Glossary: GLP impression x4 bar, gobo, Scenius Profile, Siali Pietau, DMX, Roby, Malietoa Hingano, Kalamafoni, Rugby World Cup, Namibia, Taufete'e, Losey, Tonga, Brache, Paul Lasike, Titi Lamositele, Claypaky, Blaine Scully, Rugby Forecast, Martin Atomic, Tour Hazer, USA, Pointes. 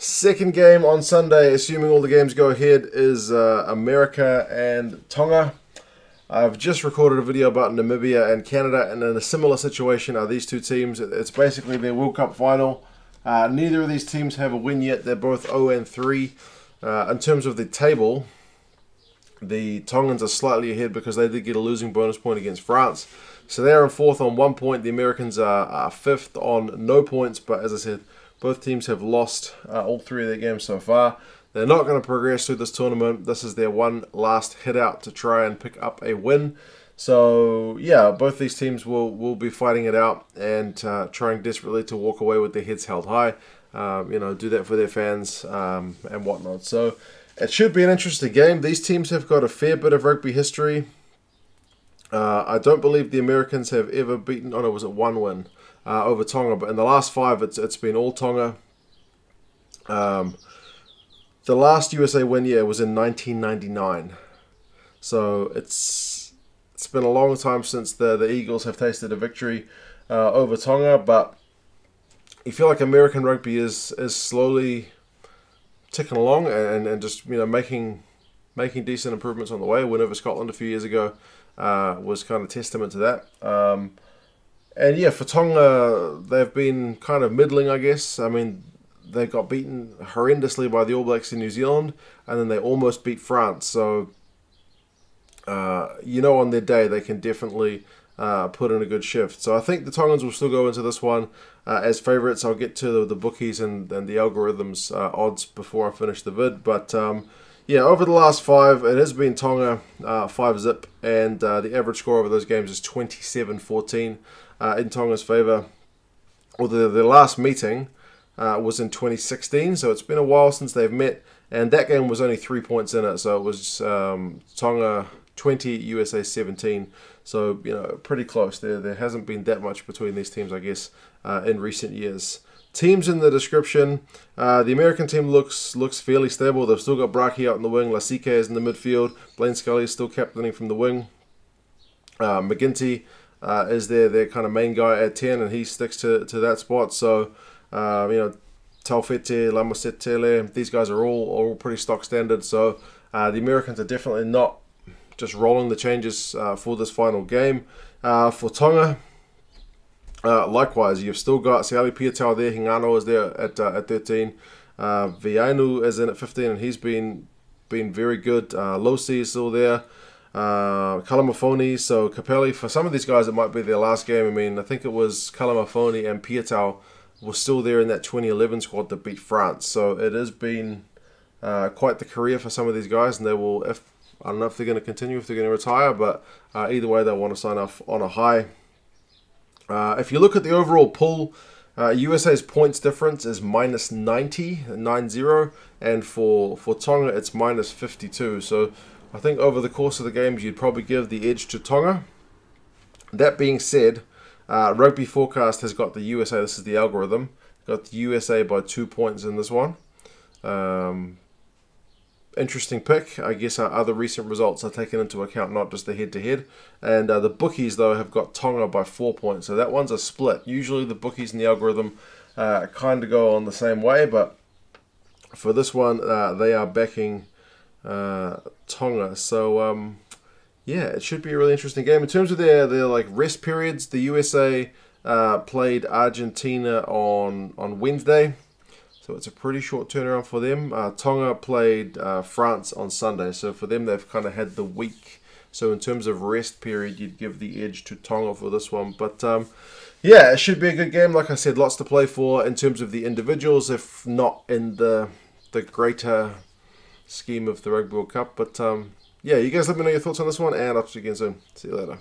Second game on Sunday, assuming all the games go ahead, is America and Tonga. I've just recorded a video about Namibia and Canada, and in a similar situation are these two teams. It's basically their World Cup final. Neither of these teams have a win yet. They're both 0-3. In terms of the table, the Tongans are slightly ahead because they did get a losing bonus point against France. So they're in fourth on 1 point. The Americans are fifth on no points, but as I said, both teams have lost all three of their games so far. They're not going to progress through this tournament. This is their one last hit out to try and pick up a win. So, yeah, both these teams will be fighting it out and trying desperately to walk away with their heads held high. You know, do that for their fans and whatnot. So, it should be an interesting game. These teams have got a fair bit of rugby history. I don't believe the Americans have ever beaten, oh no, was it one win? Over Tonga, but in the last five, it's been all Tonga. The last USA win, yeah, was in 1999. So it's been a long time since the Eagles have tasted a victory over Tonga, but you feel like American rugby is slowly ticking along and just, you know, making decent improvements on the way. A win over Scotland a few years ago was kind of testament to that. And yeah, for Tonga, they've been kind of middling, I guess. I mean, they got beaten horrendously by the All Blacks in New Zealand, and then they almost beat France. So, you know, on their day, they can definitely put in a good shift. So I think the Tongans will still go into this one as favourites. I'll get to the bookies and the algorithms odds before I finish the vid. But yeah, over the last five, it has been Tonga 5-zip, and the average score over those games is 27-14. In Tonga's favour, although their last meeting was in 2016, so it's been a while since they've met, and that game was only 3 points in it, so it was Tonga 20, USA 17, so, you know, pretty close. There hasn't been that much between these teams, I guess, in recent years. Teams in the description, the American team looks fairly stable. They've still got Brache out in the wing, Lasike is in the midfield, Blaine Scully is still captaining from the wing, MacGinty is their kind of main guy at 10, and he sticks to that spot. So, you know, Taufete'e, Lamositele, these guys are all pretty stock standard. So, the Americans are definitely not just rolling the changes for this final game. For Tonga, likewise, you've still got Siali Pietau there, Hingano is there at 13, Veainu is in at 15, and he's been very good. Losey is still there. Kalamafoni, so Kapeli. For some of these guys, it might be their last game. I mean, I think it was Kalamafoni and Pietau were still there in that 2011 squad that beat France. So it has been quite the career for some of these guys, and they will, I don't know if they're going to continue, if they're going to retire, but either way, they'll want to sign off on a high. If you look at the overall pool, USA's points difference is minus 90, 9-0, and for Tonga, it's minus 52. So I think over the course of the games, you'd probably give the edge to Tonga. That being said, Rugby Forecast has got the USA, this is the algorithm, got the USA by 2 points in this one. Interesting pick. I guess our other recent results are taken into account, not just the head-to-head. And the bookies, though, have got Tonga by 4 points. So that one's a split. Usually the bookies and the algorithm kind of go on the same way, but for this one, they are backing Tonga. So yeah, it should be a really interesting game. In terms of their like rest periods, the USA played Argentina on Wednesday, so it's a pretty short turnaround for them. Tonga played France on Sunday, so for them they've kind of had the week. So in terms of rest period, you'd give the edge to Tonga for this one. But yeah, it should be a good game. Like I said, lots to play for in terms of the individuals, if not in the greater scheme of the Rugby World Cup. But yeah, you guys let me know your thoughts on this one, and I'll see you again soon. See you later.